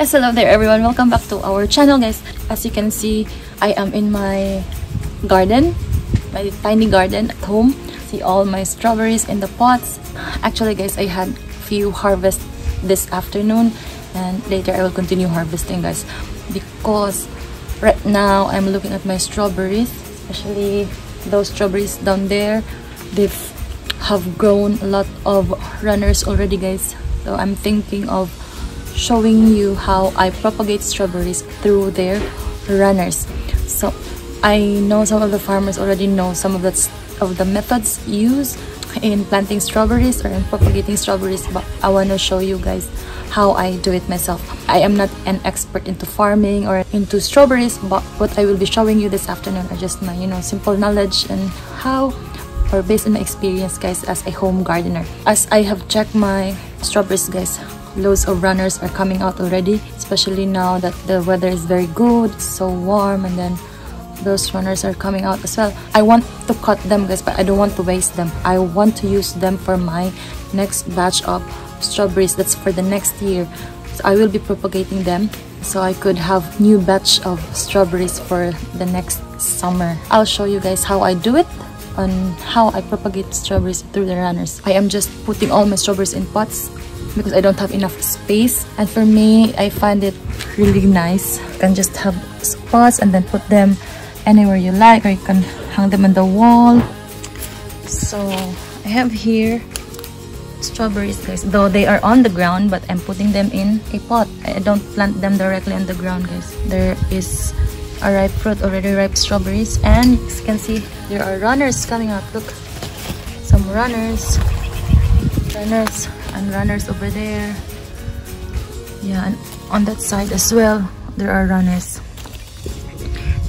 Yes, hello there everyone, welcome back to our channel guys. As you can see, I am in my garden, my tiny garden at home. See all my strawberries in the pots. Actually guys, I had few harvests this afternoon and later I will continue harvesting guys, because right now I'm looking at my strawberries, especially those strawberries down there. They've have grown a lot of runners already guys, so I'm thinking of showing you how I propagate strawberries through their runners. So I know some of the farmers already know some of the methods used in planting strawberries or in propagating strawberries, but I want to show you guys how I do it myself. I am not an expert into farming or into strawberries, but what I will be showing you this afternoon are just my, you know, simple knowledge and how, or based on my experience guys, as a home gardener. As I have checked my strawberries guys, loads of runners are coming out already, especially now that the weather is very good, it's so warm, and then those runners are coming out as well. I want to cut them guys, but I don't want to waste them. I want to use them for my next batch of strawberries, that's for the next year. So I will be propagating them so I could have new batch of strawberries for the next summer. I'll show you guys how I do it, on how I propagate strawberries through the runners. I am just putting all my strawberries in pots because I don't have enough space, and for me I find it really nice. You can just have pots and then put them anywhere you like, or you can hang them on the wall. So I have here strawberries guys, though they are on the ground, but I'm putting them in a pot. I don't plant them directly on the ground guys. There is a ripe fruit, already ripe strawberries, and as you can see there are runners coming up. Look, some runners and runners over there. Yeah, and on that side as well there are runners,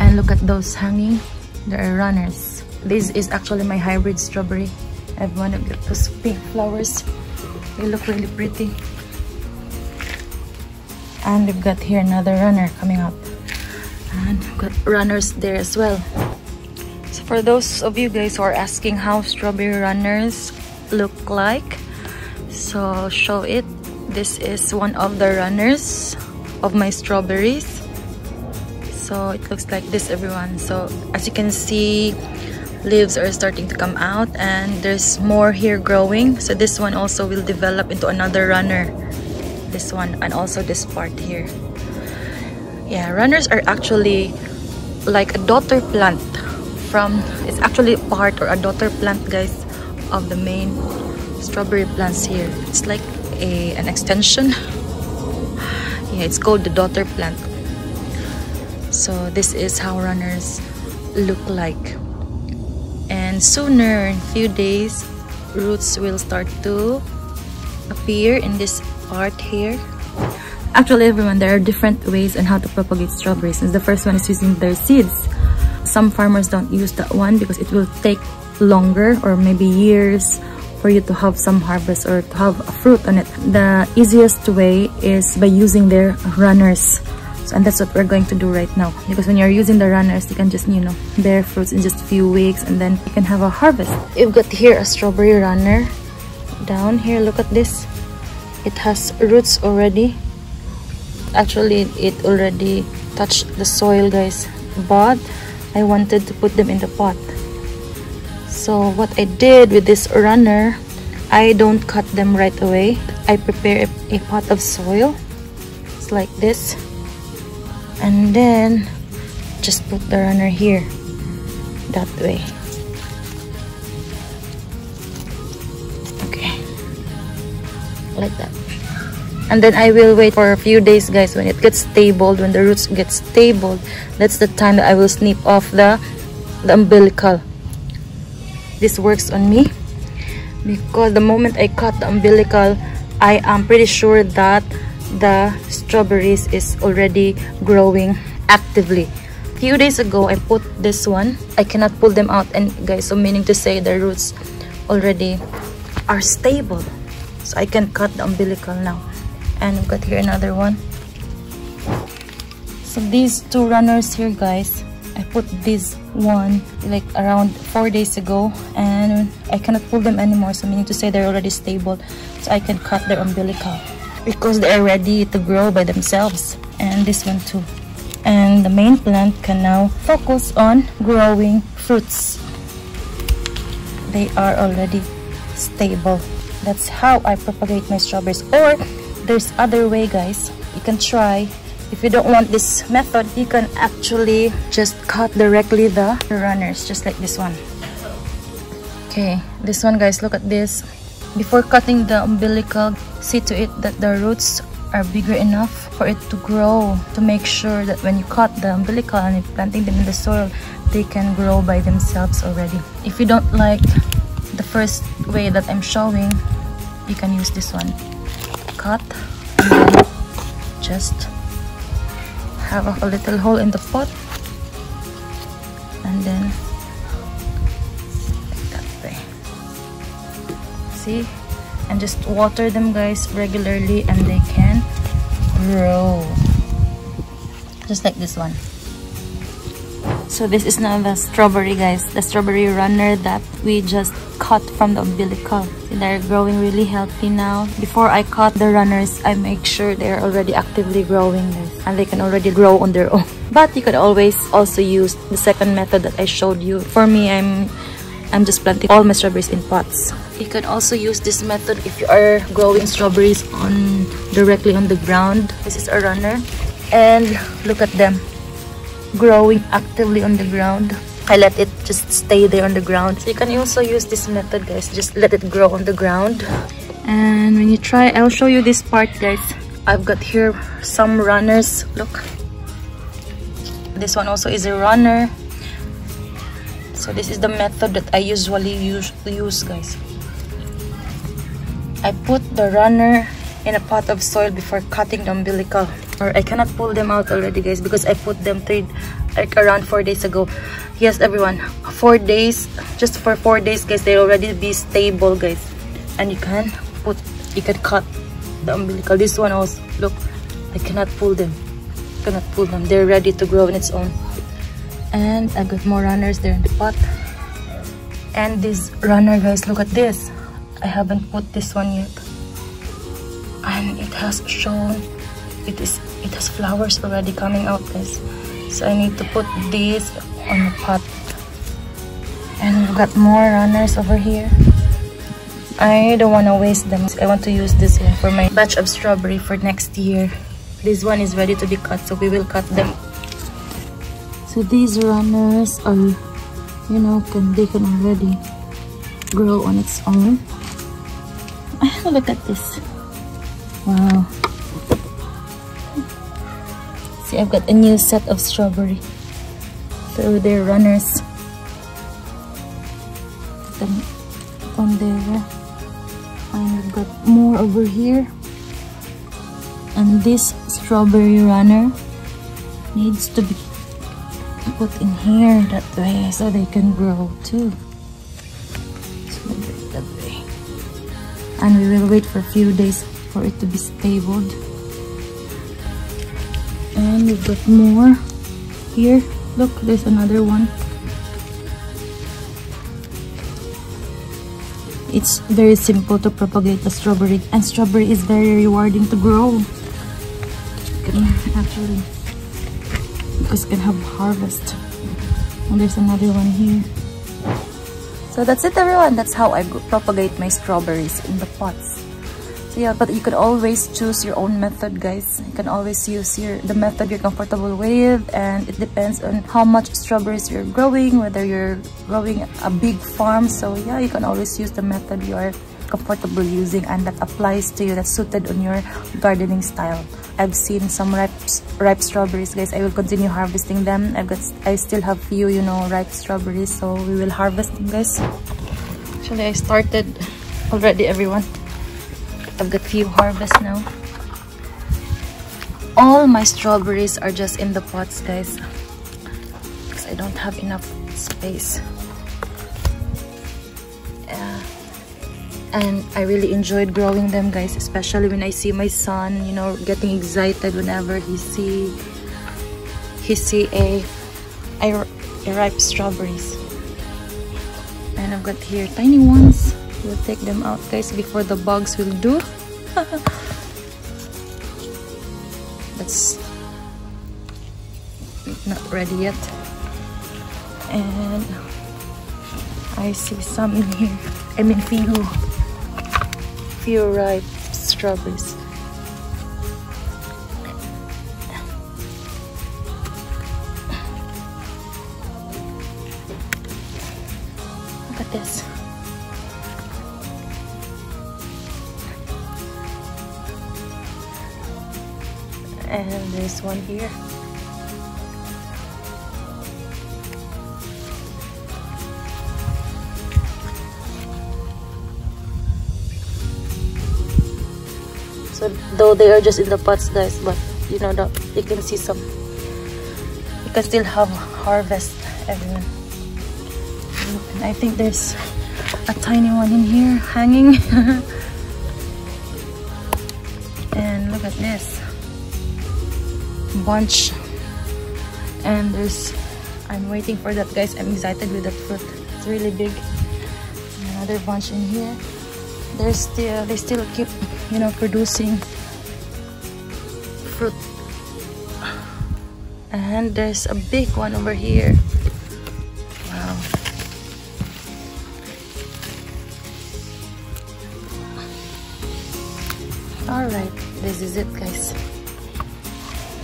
and look at those hanging, there are runners. This is actually my hybrid strawberry. I have one of those pink flowers, they look really pretty. And we've got here another runner coming up, and got runners there as well. So for those of you guys who are asking how strawberry runners look like, so I'll show it. This is one of the runners of my strawberries. So it looks like this everyone. So as you can see, leaves are starting to come out and there's more here growing. So this one also will develop into another runner, this one, and also this part here. Yeah, runners are actually like a daughter plant from, it's actually part or a daughter plant guys of the main strawberry plants here. It's like an extension. Yeah, it's called the daughter plant. So this is how runners look like, and sooner, in a few days, roots will start to appear in this part here. Actually everyone, there are different ways on how to propagate strawberries, and the first one is using their seeds. Some farmers don't use that one because it will take longer, or maybe years, for you to have some harvest or to have a fruit on it. The easiest way is by using their runners, and that's what we're going to do right now, because when you're using the runners you can just, you know, bear fruits in just a few weeks, and then you can have a harvest. You've got here a strawberry runner down here. Look at this, it has roots already. Actually it already touched the soil guys, but I wanted to put them in the pot. So what I did with this runner, I don't cut them right away. I prepare a pot of soil, it's like this, and then just put the runner here that way. Okay, like that. And then I will wait for a few days guys. When it gets stabled, when the roots get stabled, that's the time that I will snip off the umbilical. This works on me because the moment I cut the umbilical, I am pretty sure that the strawberries is already growing actively. A few days ago I put this one, I cannot pull them out, and guys, so meaning to say the roots already are stable, so I can cut the umbilical now. And I've got here another one. So these two runners here guys, I put this one like around 4 days ago, and I cannot pull them anymore, so meaning to say they're already stable, so I can cut their umbilical. because they are ready to grow by themselves, and this one too. And the main plant can now focus on growing fruits. They are already stable. That's how I propagate my strawberries. Or there's other way, guys. You can try. If you don't want this method, you can actually just cut directly the runners, just like this one. Okay, this one, guys, look at this. Before cutting the umbilical, see to it that the roots are bigger enough for it to grow, to make sure that when you cut the umbilical and you're planting them in the soil, they can grow by themselves already. If you don't like the first way that I'm showing, you can use this one. Cut and then just have a little hole in the pot, and then like that way. See? And just water them, guys, regularly, and they can grow just like this one. So this is now the strawberry, guys, the strawberry runner that we just cut from the umbilical. They're growing really healthy now. Before I cut the runners, I make sure they're already actively growing, guys, and they can already grow on their own. But you could always also use the second method that I showed you. For me, I'm just planting all my strawberries in pots. You can also use this method if you are growing strawberries directly on the ground. This is a runner, and look at them growing actively on the ground. I let it just stay there on the ground. So you can also use this method, guys. Just let it grow on the ground. And when you try, I'll show you this part, guys. I've got here some runners. Look, this one also is a runner. So this is the method that I usually use, guys. I put the runner in a pot of soil before cutting the umbilical. Or I cannot pull them out already, guys, because I put them around 4 days ago. Yes, everyone, 4 days, just for 4 days, guys, they'll already be stable, guys. And you can cut the umbilical. This one also, look, I cannot pull them. They're ready to grow on its own. And I got more runners there in the pot. And this runner, guys, look at this. I haven't put this one yet, and it has shown, it has flowers already coming out, guys. So I need to put this on the pot. And we've got more runners over here. I don't want to waste them. I want to use this one for my batch of strawberry for next year. This one is ready to be cut, so we will cut them. So these runners are, you know, they can already grow on its own. Look at this. Wow. See, I've got a new set of strawberry. So they're runners. Put them on there. And I've got more over here. And this strawberry runner needs to be put in here that way so they can grow too. So that way. And we will wait for a few days for it to be stabled. And we've got more here. Look, there's another one. It's very simple to propagate the strawberry, and strawberry is very rewarding to grow. Actually, because you can have harvest. And there's another one here. So that's it, everyone. That's how I propagate my strawberries in the pots. So yeah, but you could always choose your own method, guys. You can always use the method you're comfortable with, and it depends on how much strawberries you're growing, whether you're growing a big farm. So yeah, you can always use the method you are comfortable using and that applies to you, that's suited on your gardening style. I've seen some ripe strawberries, guys. I will continue harvesting them. I still have few, you know, ripe strawberries, so we will harvest them, guys. Actually, I started already, everyone. I've got few harvests now. All my strawberries are just in the pots, guys, because I don't have enough space. And I really enjoyed growing them, guys, especially when I see my son, you know, getting excited whenever he see a ripe strawberries. And I've got here tiny ones. We'll take them out, guys, before the bugs will do. It's not ready yet. And I see some in here. I mean few ripe strawberries. Look at this. And there's one here. So though they are just in the pots, guys, but you know that you can see some. You can still have harvest, everyone. And I think there's a tiny one in here hanging. And look at this bunch. And there's, I'm waiting for that, guys. I'm excited with that fruit. It's really big. Another bunch in here. They still keep, you know, producing fruit. And there's a big one over here. Wow. All right, this is it, guys.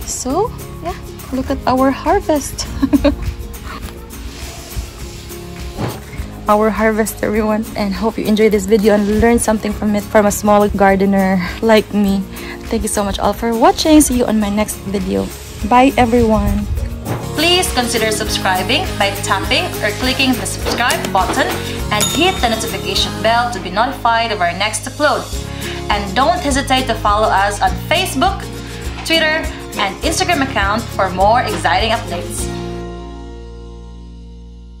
So, yeah, look at our harvest. Our harvest, everyone, and hope you enjoyed this video and learned something from it, from a small gardener like me. Thank you so much all for watching. See you on my next video. Bye, everyone. Please consider subscribing by tapping or clicking the subscribe button and hit the notification bell to be notified of our next upload. And don't hesitate to follow us on Facebook, Twitter, and Instagram account for more exciting updates.